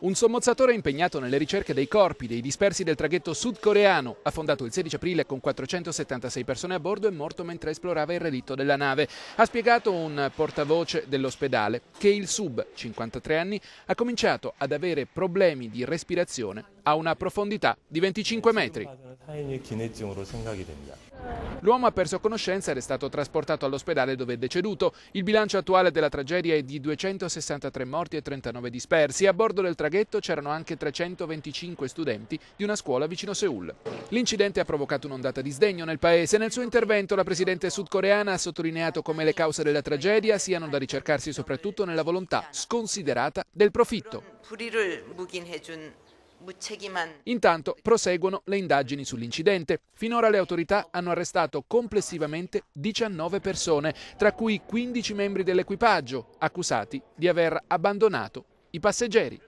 Un sommozzatore impegnato nelle ricerche dei corpi dei dispersi del traghetto sudcoreano, affondato il 16 aprile con 476 persone a bordo, è morto mentre esplorava il relitto della nave. Ha spiegato un portavoce dell'ospedale che il sub, 53 anni, ha cominciato ad avere problemi di respirazione a una profondità di 25 metri. L'uomo ha perso conoscenza ed è stato trasportato all'ospedale dove è deceduto. Il bilancio attuale della tragedia è di 263 morti e 39 dispersi. A bordo del traghetto c'erano anche 325 studenti di una scuola vicino Seul. L'incidente ha provocato un'ondata di sdegno nel paese. Nel suo intervento la presidente sudcoreana ha sottolineato come le cause della tragedia siano da ricercarsi soprattutto nella volontà sconsiderata del profitto. Intanto proseguono le indagini sull'incidente. Finora le autorità hanno arrestato complessivamente 19 persone, tra cui 15 membri dell'equipaggio, accusati di aver abbandonato i passeggeri.